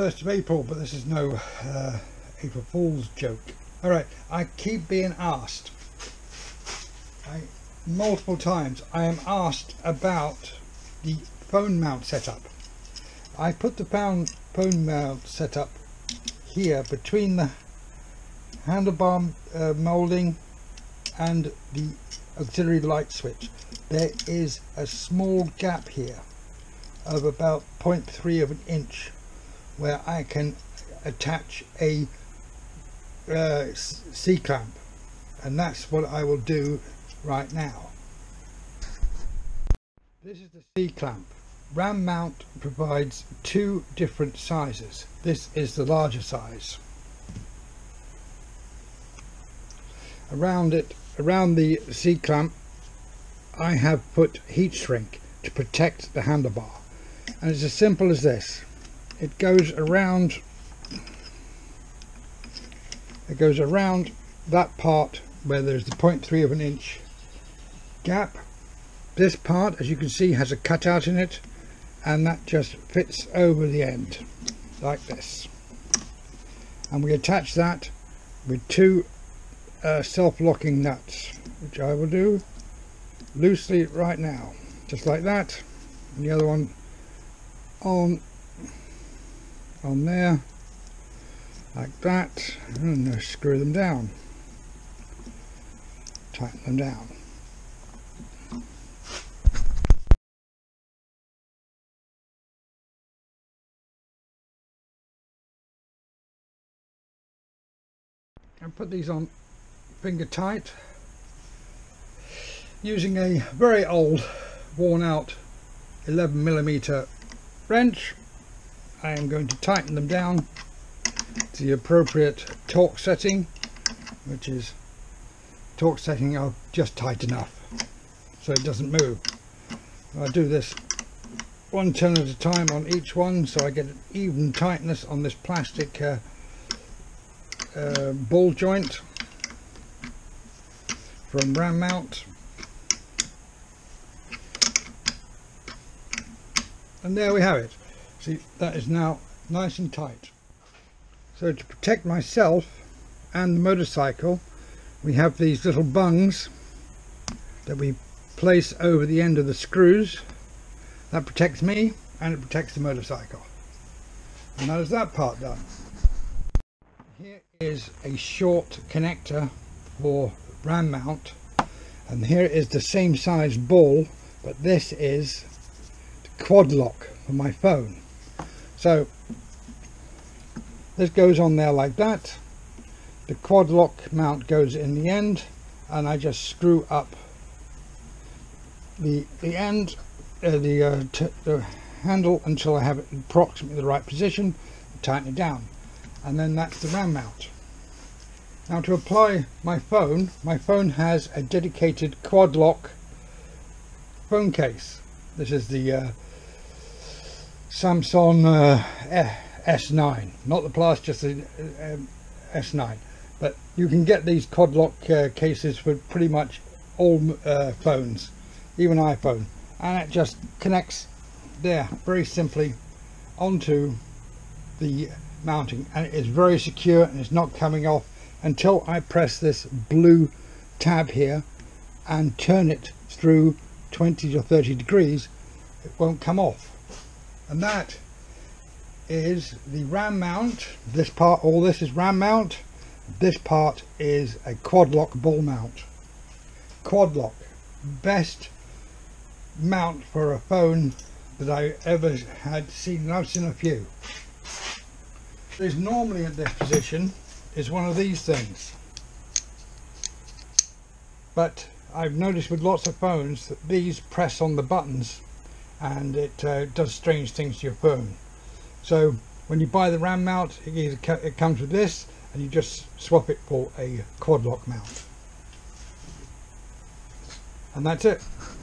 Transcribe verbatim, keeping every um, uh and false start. first of April, but this is no uh, April Fool's joke. Alright, I keep being asked, I, multiple times, I am asked about the phone mount setup. I put the phone mount setup here between the handlebar uh, moulding and the auxiliary light switch. There is a small gap here of about zero point three of an inch where I can attach a uh, C-clamp, and that's what I will do right now. This is the C-clamp. RAM Mount provides two different sizes. This is the larger size. Around it, around the C-clamp, I have put heat shrink to protect the handlebar, and it's as simple as this. It goes around, it goes around that part where there's the zero point three of an inch gap. This part, as you can see, has a cutout in it, and that just fits over the end like this, and we attach that with two uh, self-locking nuts, which I will do loosely right now, just like that, and the other one on on there like that, and screw them down, tighten them down. And put these on finger tight using a very old worn out eleven millimeter wrench. I am going to tighten them down to the appropriate torque setting, which is torque setting of just tight enough so it doesn't move. I do this one turn at a time on each one, so I get an even tightness on this plastic uh, Uh, ball joint from RAM Mount, and there we have it. See, that is now nice and tight. So to protect myself and the motorcycle, we have these little bungs that we place over the end of the screws. That protects me and it protects the motorcycle, and that is that part done. Here is a short connector for RAM Mount, and here is the same size ball, but this is the Quad Lock for my phone. So this goes on there like that. The Quad Lock mount goes in the end, and I just screw up the the end, uh, the, uh, t the handle until I have it in approximately the right position, and tighten it down. And then that's the RAM mount. Now to apply my phone, my phone has a dedicated Quad Lock phone case. This is the uh, Samsung uh, S nine, not the Plus, just the uh, S nine. But you can get these Quad Lock uh, cases for pretty much all uh, phones, even iPhone. And it just connects there very simply onto the mounting, and it is very secure, and it's not coming off until I press this blue tab here and turn it through twenty or thirty degrees. It won't come off. And that is the RAM mount. This part, all this is RAM mount. This part is a Quad Lock ball mount. Quad Lock, best mount for a phone that I ever had seen, and I've seen a few. Is normally at this position is one of these things, but I've noticed with lots of phones that these press on the buttons, and it uh, does strange things to your phone. So when you buy the RAM mount, it, either co it comes with this, and you just swap it for a Quad Lock mount, and that's it.